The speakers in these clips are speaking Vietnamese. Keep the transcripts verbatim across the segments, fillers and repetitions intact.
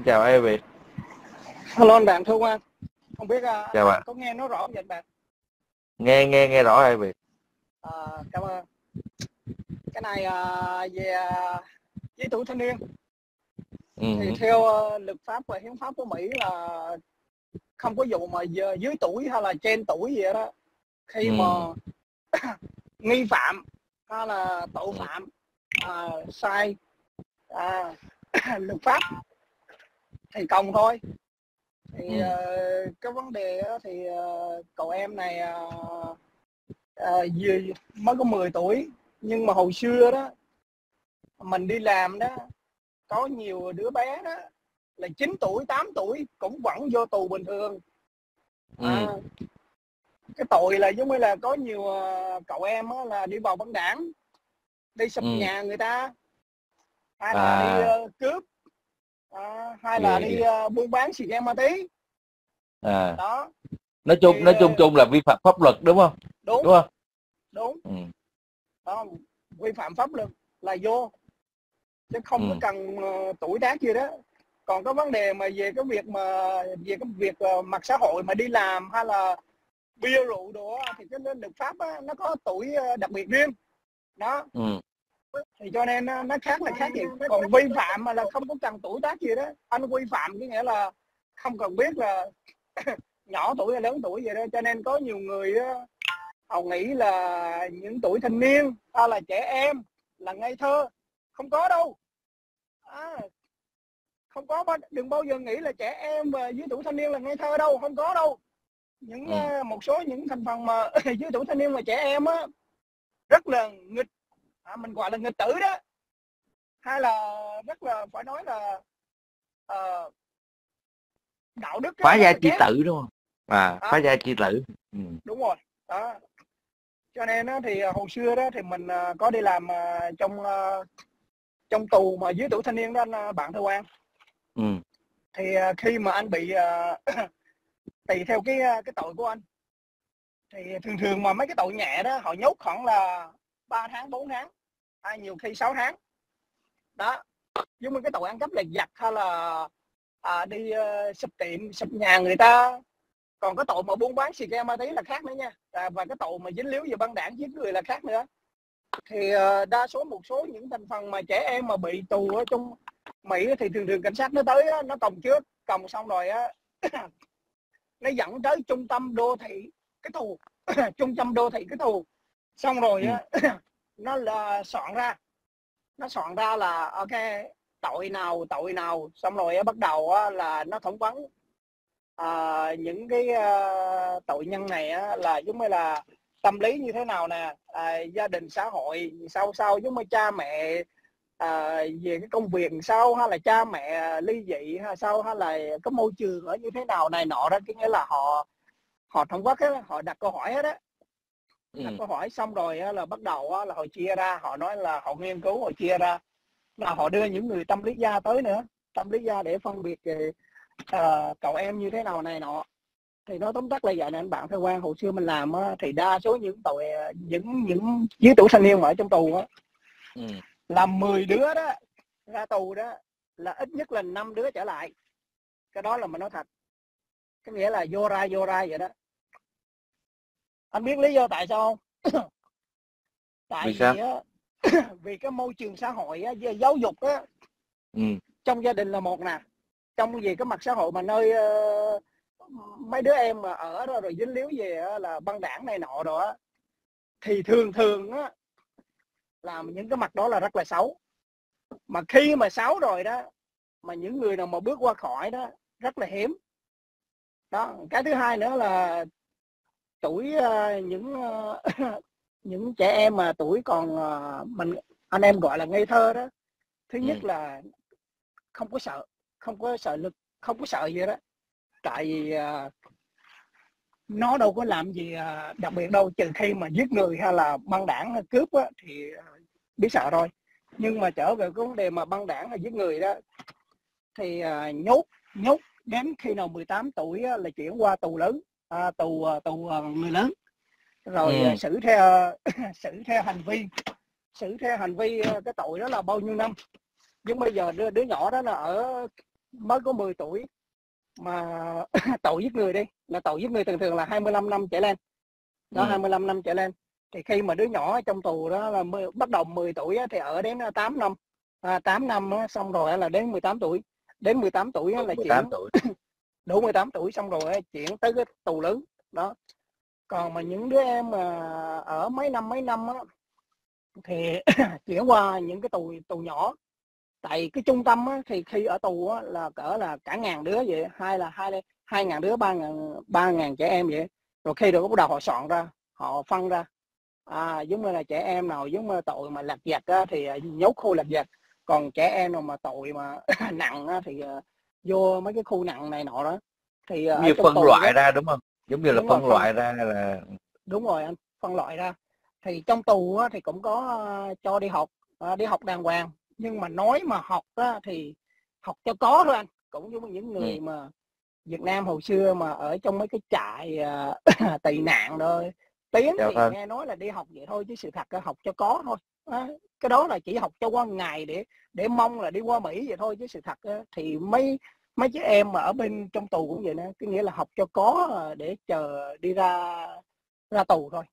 Xin chào hai vị. Hello anh bạn, thưa anh. Không biết uh, chào bạn. Có nghe nó rõ không vậy bạn? Nghe nghe nghe rõ hai vị. À, cảm ơn. Cái này uh, về uh, giới tuổi thanh niên. Ừ. Thì theo uh, luật pháp và hiến pháp của Mỹ là không có vụ mà giờ dưới tuổi hay là trên tuổi gì đó. Khi ừ. mà nghi phạm hay là tội phạm uh, sai uh, luật pháp thì cộng thôi. Thì ừ. uh, cái vấn đề đó thì uh, cậu em này uh, uh, vừa mới có mười tuổi, nhưng mà hồi xưa đó mình đi làm đó có nhiều đứa bé đó là chín tuổi, tám tuổi cũng vẫn vô tù bình thường. ừ. À, cái tội là giống như là có nhiều uh, cậu em đó là đi vào băng đảng, đi sập ừ. nhà người ta, hay là à. đi uh, cướp, à, hay là đi uh, buôn bán xì ghe ma túy. À. Đó. Nói chung thì, nói chung chung là vi phạm pháp luật đúng không? Đúng. Đúng không? Đúng. Ừ. Đó, vi phạm pháp luật là vô, chứ không ừ. có cần uh, tuổi tác gì đó. Còn có vấn đề mà về cái việc mà về cái việc uh, mặt xã hội mà đi làm hay là bia rượu đồ thì cái luật pháp á, nó có tuổi uh, đặc biệt riêng. Đó. Ừ. Thì cho nên nó khác là khác gì. Còn vi phạm mà là không có cần tuổi tác gì đó. Anh vi phạm cái nghĩa là không cần biết là nhỏ tuổi hay lớn tuổi gì đó. Cho nên có nhiều người đó, họ nghĩ là những tuổi thanh niên hay là trẻ em là ngây thơ. Không có đâu à, không có, đừng bao giờ nghĩ là trẻ em và dưới tuổi thanh niên là ngây thơ đâu. Không có đâu. Những ừ. một số những thành phần mà dưới tuổi thanh niên và trẻ em á, rất là nghịch. À, mình gọi là nghịch tử đó, hay là rất là phải nói là uh, đạo đức phá gia chi tử đúng không? À, phá gia chi tử. Ừ. Đúng rồi. Đó. Cho nên đó, thì hồi xưa đó thì mình uh, có đi làm uh, trong uh, trong tù mà dưới tuổi thanh niên đó anh, uh, bạn thưa Quang. Ừ. Thì uh, khi mà anh bị uh, tùy theo cái cái tội của anh, thì thường thường mà mấy cái tội nhẹ đó họ nhốt khoảng là ba tháng, bốn tháng, à, nhiều khi sáu tháng. Đó. Giống như cái tội ăn cắp lặt vặt hay là à, đi uh, sập tiệm, sập nhà người ta. Còn cái tội mà buôn bán xì ke ma túy là khác nữa nha. À, và cái tội mà dính líu về băng đảng giết người là khác nữa. Thì uh, đa số một số những thành phần mà trẻ em mà bị tù ở trong Mỹ thì thường thường cảnh sát nó tới đó, nó còng trước, còng xong rồi đó, nó dẫn tới trung tâm đô thị cái tù. Trung tâm đô thị cái tù. Xong rồi ừ. nó là soạn ra nó soạn ra là ok tội nào tội nào, xong rồi bắt đầu là nó thẩm vấn à, những cái uh, tội nhân này là giống như là tâm lý như thế nào nè, à, gia đình xã hội sao sao, giống như cha mẹ à, về cái công việc sao, hay là cha mẹ ly dị hay sao, hay là cái môi trường ở như thế nào này nọ đó. Cái nghĩa là họ họ thẩm vấn hết, họ đặt câu hỏi hết á. Ừ. Câu hỏi xong rồi là bắt đầu là họ chia ra, họ nói là họ nghiên cứu, họ chia ra là họ đưa những người tâm lý gia tới nữa, tâm lý gia để phân biệt về, uh, cậu em như thế nào này nọ. Thì nói tóm tắt là vậy nè anh bạn thưa Quang. Hồi xưa mình làm thì đa số những tội những những dưới tuổi thanh niên mà ở trong tù á, ừ. là mười đứa đó ra tù đó là ít nhất là năm đứa trở lại. Cái đó là mình nói thật, cái nghĩa là vô ra vô ra vậy đó. Anh biết lý do tại sao không? Tại vì, sao? vì, á, vì cái môi trường xã hội á, giáo dục á, ừ. trong gia đình là một nè, trong về cái mặt xã hội mà nơi uh, mấy đứa em mà ở đó rồi dính líu về á, là băng đảng này nọ rồi á, thì thường thường á, làm những cái mặt đó là rất là xấu. Mà khi mà xấu rồi đó, mà những người nào mà bước qua khỏi đó rất là hiếm. Đó, cái thứ hai nữa là tuổi uh, những uh, những trẻ em mà tuổi còn uh, mình anh em gọi là ngây thơ đó, thứ nhất ừ. là không có sợ không có sợ lực không có sợ gì đó, tại vì uh, nó đâu có làm gì uh, đặc biệt đâu, trừ khi mà giết người hay là băng đảng hay cướp á, thì uh, biết sợ rồi. Nhưng mà trở về cái vấn đề mà băng đảng hay giết người đó thì uh, nhốt nhốt đến khi nào mười tám tuổi á, là chuyển qua tù lớn. À, tù tù người lớn rồi ừ. xử theo xử theo hành vi xử theo hành vi cái tội đó là bao nhiêu năm. Nhưng bây giờ đứa, đứa nhỏ đó là ở mới có mười tuổi mà tội giết người đi, là tội giết người thường thường là hai mươi lăm năm trở lên. Đó, ừ. hai mươi lăm năm trở lên. Thì khi mà đứa nhỏ trong tù đó là mười, bắt đầu mười tuổi thì ở đến tám năm. À, tám năm xong rồi là đến mười tám tuổi. Đến mười tám tuổi là chuyển đủ mười tám tuổi xong rồi chuyển tới cái tù lớn đó. Còn mà những đứa em mà ở mấy năm mấy năm á thì chuyển qua những cái tù tù nhỏ. Tại cái trung tâm á, thì khi ở tù á, là cỡ là cả ngàn đứa vậy, hay là hai hai ngàn đứa, ba ngàn ba ngàn trẻ em vậy. Rồi khi được bắt đầu họ soạn ra, họ phân ra. À, giống như là trẻ em nào giống như tội mà lạc vặt á, thì nhốt khu lạc vặt. Còn trẻ em nào mà tội mà nặng á, thì vô mấy cái khu nặng này nọ đó. Thì như phân loại đó, ra đúng không? Giống như là phân rồi, loại phân, ra là đúng rồi anh, phân loại ra. Thì trong tù á, thì cũng có cho đi học, đi học đàng hoàng. Nhưng mà nói mà học á, thì học cho có thôi anh. Cũng như những người ừ. mà Việt Nam hồi xưa mà ở trong mấy cái trại uh, tị nạn rồi tiếng thì hơn. Nghe nói là đi học vậy thôi, chứ sự thật là học cho có thôi à, cái đó là chỉ học cho qua ngày để để mong là đi qua Mỹ vậy thôi, chứ sự thật thì mấy mấy đứa em mà ở bên trong tù cũng vậy nữa, cái nghĩa là học cho có để chờ đi ra ra tù thôi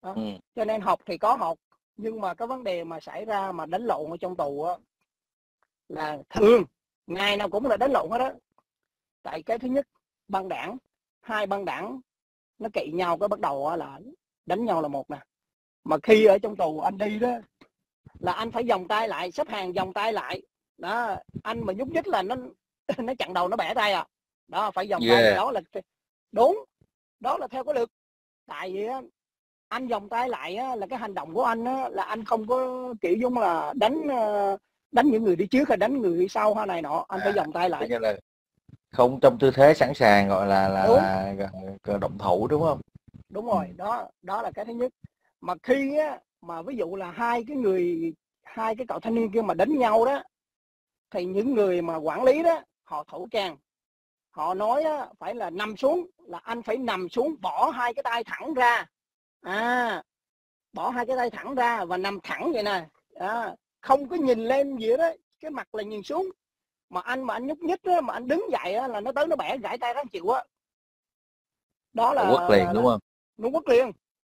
à, ừ. Cho nên học thì có học, nhưng mà cái vấn đề mà xảy ra mà đánh lộn ở trong tù á, là thường ngày nào cũng là đánh lộn hết đó. Tại cái thứ nhất băng đảng, hai băng đảng nó kỵ nhau, cái bắt đầu là đánh nhau là một nè. Mà khi ở trong tù anh đi đó là anh phải vòng tay lại, xếp hàng vòng tay lại đó, anh mà nhúc nhích là nó nó chặn đầu, nó bẻ tay à, đó phải vòng yeah. tay. Đó là đúng, đó là theo cái luật. Tại vì á, anh vòng tay lại á, là cái hành động của anh á, là anh không có kiểu giống là đánh đánh những người đi trước hay đánh người đi sau hay này nọ, anh à, phải vòng tay lại, không trong tư thế sẵn sàng gọi là là, là, là động thủ đúng không? Đúng rồi, đó đó là cái thứ nhất. Mà khi á, mà ví dụ là hai cái người hai cái cậu thanh niên kia mà đánh nhau đó, thì những người mà quản lý đó họ thủ càng, họ nói á, phải là nằm xuống, là anh phải nằm xuống, bỏ hai cái tay thẳng ra, à bỏ hai cái tay thẳng ra và nằm thẳng vậy nè, à, không có nhìn lên gì đó, cái mặt là nhìn xuống. Mà anh mà anh nhúc nhích á, mà anh đứng dậy á, là nó tới nó bẻ gãy tay ráng chịu á. Đó là quất liền đúng không? Nó quất liền.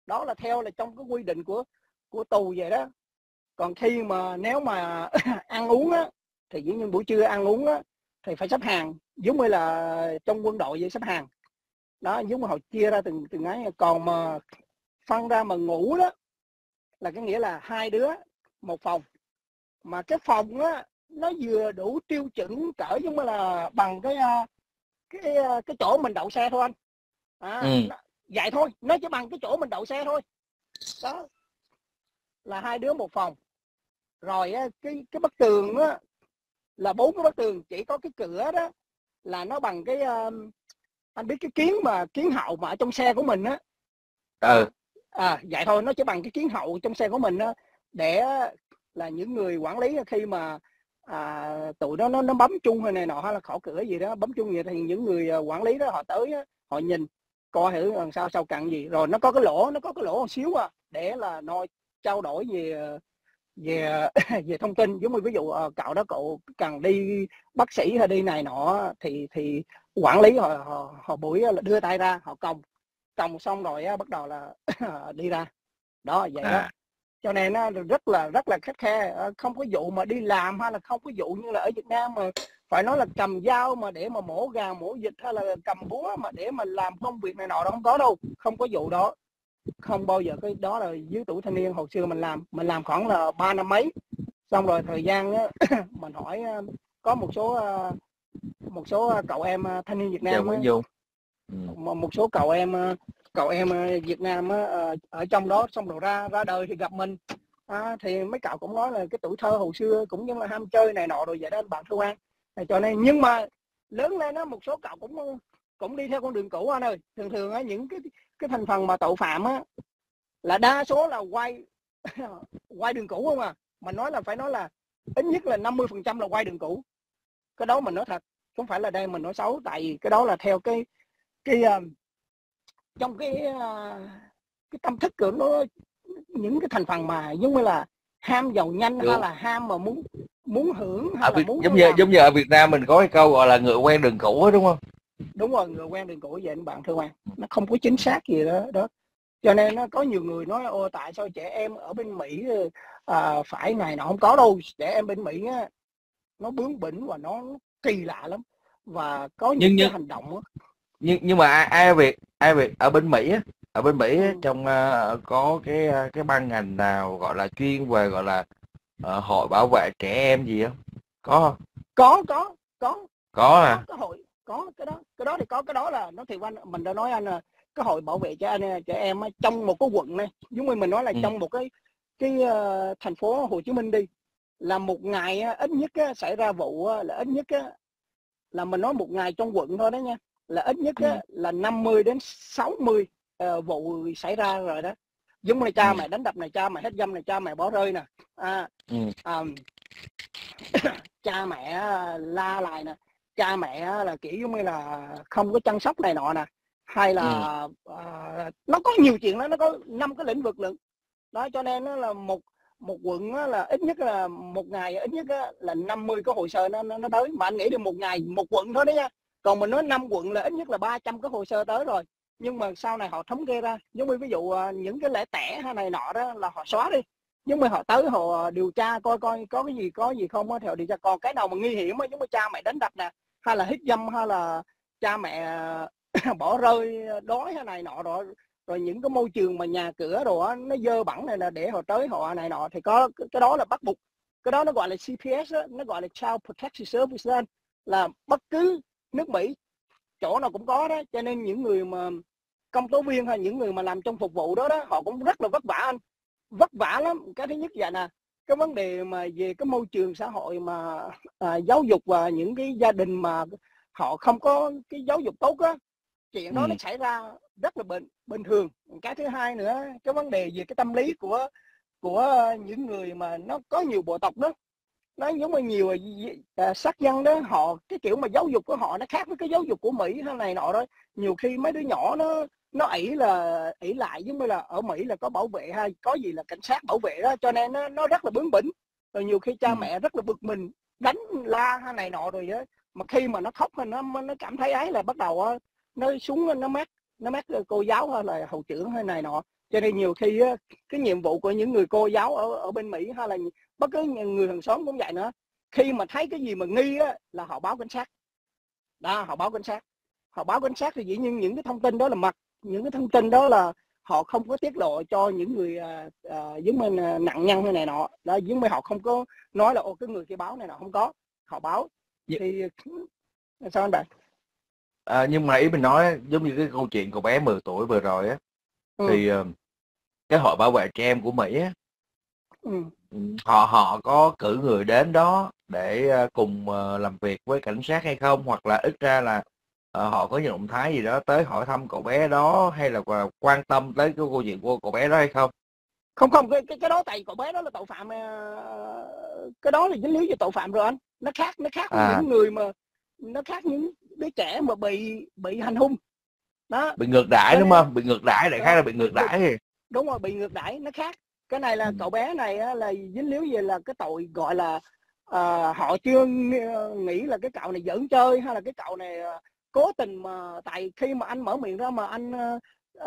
Đó là theo là trong cái quy định của của tù vậy đó. Còn khi mà nếu mà ăn uống á, thì dĩ nhiên buổi trưa ăn uống á thì phải xếp hàng, giống như là trong quân đội vậy, xếp hàng. Đó, giống như họ chia ra từng từng ấy. Còn mà phân ra mà ngủ đó là cái nghĩa là hai đứa một phòng. Mà cái phòng á nó vừa đủ tiêu chuẩn cỡ giống như là bằng cái cái cái chỗ mình đậu xe thôi anh, à, ừ. nó, vậy thôi, nó chỉ bằng cái chỗ mình đậu xe thôi. Đó là hai đứa một phòng. Rồi cái cái bức tường á là bốn cái bức tường, chỉ có cái cửa đó là nó bằng cái anh biết cái kiến mà kiến hậu mà ở trong xe của mình á, ừ à vậy thôi, nó chỉ bằng cái kiến hậu trong xe của mình á, để là những người quản lý khi mà à, tụi đó nó nó bấm chung hay này nọ, hay là khổ cửa gì đó bấm chung vậy, thì những người quản lý đó họ tới họ nhìn coi thử làm sao sao cặn gì. Rồi nó có cái lỗ, nó có cái lỗ một xíu à, để là nói trao đổi về về về thông tin. Giống như ví dụ cậu đó cậu cần đi bác sĩ hay đi này nọ, thì thì quản lý họ họ, họ buổi là đưa tay ra, họ còng còng xong rồi á, bắt đầu là đi ra đó vậy đó. Cho nên nó rất là rất là khắt khe, không có vụ mà đi làm hay là không có vụ như là ở Việt Nam mà phải nói là cầm dao mà để mà mổ gà mổ vịt, hay là cầm búa mà để mà làm công việc này nọ đó, không có đâu, không có vụ đó, không bao giờ. Cái đó là dưới tuổi thanh niên hồi xưa mình làm, mình làm khoảng là ba năm mấy, xong rồi thời gian đó, mình hỏi có một số một số cậu em thanh niên Việt Nam ấy, một số cậu em cậu em Việt Nam á, ở trong đó xong rồi ra ra đời thì gặp mình à, thì mấy cậu cũng nói là cái tuổi thơ hồi xưa cũng như là ham chơi này nọ rồi vậy đó bạn Thu An. Cho nên nhưng mà lớn lên đó một số cậu cũng cũng đi theo con đường cũ anh ơi. Thường thường á, những cái cái thành phần mà tội phạm á là đa số là quay quay đường cũ không à. Mình nói là phải nói là ít nhất là năm mươi phần trăm là quay đường cũ. Cái đó mình nói thật, không phải là đây mình nói xấu, tại vì cái đó là theo cái cái trong cái cái tâm thức của nó, những cái thành phần mà giống như là ham giàu nhanh hay là ham mà muốn muốn hưởng hay à, là muốn giống như làm. Giống như ở Việt Nam mình có cái câu gọi là người quen đường cũ đó, đúng không? Đúng rồi, người quen đường cũ. Vậy anh bạn thương anh, nó không có chính xác gì đó đó. Cho nên nó có nhiều người nói ô tại sao trẻ em ở bên Mỹ à, phải này nọ. Không có đâu, trẻ em bên Mỹ á, nó bướng bỉnh và nó kỳ lạ lắm, và có những nhưng, cái nhưng, hành động đó. Nhưng nhưng mà ai, ai Việt ai Việt ở bên Mỹ á, ở bên Mỹ á, trong uh, có cái cái ban ngành nào gọi là chuyên về gọi là uh, hội bảo vệ trẻ em gì không? Có không? Có có có có à? Có, có hội, có cái đó cái đó thì có cái đó là nó thì anh mình đã nói anh là cái hội bảo vệ trẻ em, trẻ em trong một cái quận này, giống như mình nói là ừ. trong một cái cái uh, thành phố Hồ Chí Minh đi, là một ngày ít nhất á, xảy ra vụ là ít nhất á, là mình nói một ngày trong quận thôi đó nha, là ít nhất á, là năm mươi đến sáu mươi uh, vụ xảy ra rồi đó. Giống như cha mày đánh đập này, cha mày hết dâm này, cha mày bỏ rơi nè, à, um, cha mẹ la lại nè, cha mẹ là kiểu giống như là không có chăm sóc này nọ nè, hay là uh, nó có nhiều chuyện đó, nó có năm cái lĩnh vực lận đó. Cho nên nó là một một quận là ít nhất là một ngày ít nhất là năm mươi cái hồ sơ nó nó tới. Mà anh nghĩ được một ngày một quận thôi đó nha. Còn mình nói năm quận là ít nhất là ba trăm cái hồ sơ tới rồi. Nhưng mà sau này họ thống kê ra, giống như ví dụ những cái lẻ tẻ hay này nọ đó là họ xóa đi. Nhưng mà họ tới họ điều tra coi coi có cái gì có gì không thì họ điều tra. Còn cái nào mà nguy hiểm á, giống như cha mẹ đánh đập nè, hay là hiếp dâm, hay là cha mẹ bỏ rơi đói hay này nọ rồi, rồi những cái môi trường mà nhà cửa đồ nó dơ bẩn này là để họ tới họ này nọ, thì có cái đó là bắt buộc. Cái đó nó gọi là C P S đó, nó gọi là Child Protection Service đó, là bất cứ nước Mỹ chỗ nào cũng có đó. Cho nên những người mà công tố viên hay những người mà làm trong phục vụ đó đó, họ cũng rất là vất vả anh, vất vả lắm. Cái thứ nhất vậy nè, cái vấn đề mà về cái môi trường xã hội mà à, giáo dục và những cái gia đình mà họ không có cái giáo dục tốt á, chuyện đó nó xảy ra rất là bình bình thường. Cái thứ hai nữa, cái vấn đề về cái tâm lý của của những người mà nó có nhiều bộ tộc đó, nó giống như nhiều uh, sát dân đó, họ cái kiểu mà giáo dục của họ nó khác với cái giáo dục của Mỹ hay này nọ đó. Nhiều khi mấy đứa nhỏ nó nó ỷ là ỷ lại, giống như là ở Mỹ là có bảo vệ hay có gì là cảnh sát bảo vệ đó, cho nên nó nó rất là bướng bỉnh. Rồi nhiều khi cha mẹ rất là bực mình, đánh la hay này nọ rồi đó. Mà khi mà nó khóc thì nó nó cảm thấy ấy là bắt đầu nó xuống nó mát nó mát cô giáo hay là hậu trưởng hay này nọ. Cho nên nhiều khi á, cái nhiệm vụ của những người cô giáo ở ở bên Mỹ hay là bất cứ người hàng xóm cũng vậy nữa, khi mà thấy cái gì mà nghi á, là họ báo cảnh sát đó, họ báo cảnh sát họ báo cảnh sát thì dĩ nhiên những cái thông tin đó là mật, những cái thông tin đó là họ không có tiết lộ cho những người uh, giống mình uh, nạn nhân hay này nọ đó. Giống như họ không có nói là ô cái người kia báo này nọ, không có, họ báo thì sao anh bạn? À, nhưng mà ý mình nói giống như cái câu chuyện của bé mười tuổi vừa rồi á, ừ. thì cái hội bảo vệ trẻ em của Mỹ á, ừ. họ họ có cử người đến đó để cùng làm việc với cảnh sát hay không, hoặc là ít ra là họ có những động thái gì đó tới hỏi thăm cậu bé đó, hay là quan tâm tới cái câu chuyện của cậu bé đó hay không? Không không cái cái đó tại cậu bé đó là tội phạm, cái đó là dính líu về tội phạm rồi anh. Nó khác nó khác à. với những người mà nó khác những đứa trẻ mà bị bị hành hung đó, bị ngược đãi, đúng không? Bị ngược đãi đại khái là bị ngược đãi, đúng rồi, bị ngược đãi nó khác. Cái này là ừ. cậu bé này á, là dính líu về là cái tội gọi là uh, họ chưa nghĩ là cái cậu này giỡn chơi hay là cái cậu này uh, cố tình, mà tại khi mà anh mở miệng ra mà anh uh,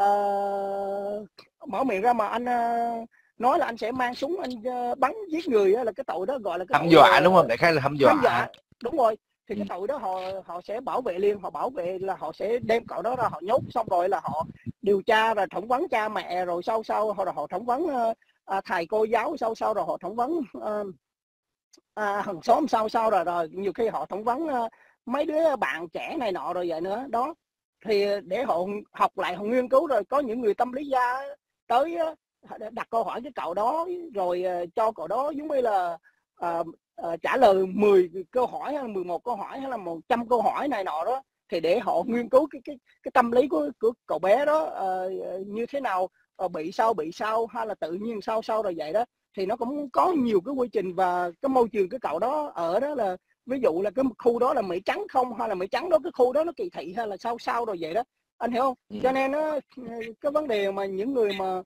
mở miệng ra mà anh uh, nói là anh sẽ mang súng anh uh, bắn giết người á, là cái tội đó gọi là cái hăm dọa, đúng không? Đại khái là hăm dọa. Hăm dọa, đúng rồi. Thì cái tội đó họ họ sẽ bảo vệ liền, họ bảo vệ là họ sẽ đem cậu đó ra họ nhốt, xong rồi là họ điều tra rồi thẩm vấn cha mẹ, rồi sau sau họ họ thẩm vấn uh, thầy cô giáo, sau sau rồi họ thẩm vấn uh, uh, hàng xóm, sau sau rồi rồi nhiều khi họ thẩm vấn uh, mấy đứa bạn trẻ này nọ rồi vậy nữa đó. Thì để họ học lại, họ nghiên cứu, rồi có những người tâm lý gia tới uh, đặt câu hỏi với cậu đó, rồi uh, cho cậu đó giống như là uh, À, trả lời mười câu hỏi hay là mười một câu hỏi hay là một trăm câu hỏi này nọ đó, thì để họ nghiên cứu cái cái cái tâm lý của của cậu bé đó à, như thế nào, à, bị sao bị sao hay là tự nhiên sao sao rồi vậy đó. Thì nó cũng có nhiều cái quy trình, và cái môi trường cái cậu đó ở đó là ví dụ là cái khu đó là Mỹ trắng không, hay là Mỹ trắng đó cái khu đó nó kỳ thị hay là sao sao rồi vậy đó, anh hiểu không? Cho nên nó cái vấn đề mà những người mà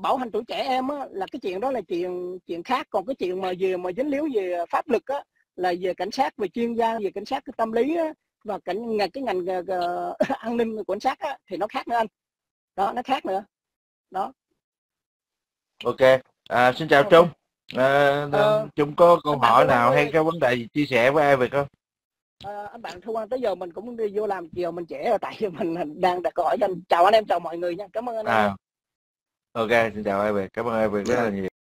bảo hành tuổi trẻ em á, là cái chuyện đó là chuyện chuyện khác. Còn cái chuyện mà về mà dính líu về pháp luật á, là về cảnh sát, về chuyên gia, về cảnh sát cái tâm lý á, và cảnh ngành cái ngành uh, an ninh của cảnh sát á, thì nó khác nữa anh. Đó, nó khác nữa. Đó. Ok. À, xin chào Trung. À, ờ, Trung có câu hỏi nào hay cái vấn đề gì chia sẻ với ai vậy không? À, anh bạn Thu Anh, tới giờ mình cũng đi vô làm chiều mình trễ rồi, tại vì mình đang đặt câu hỏi cho anh. Chào anh em, chào mọi người nha. Cảm ơn anh. À. Em. Ok, xin chào ai về. Cảm ơn ai về rất là nhiều.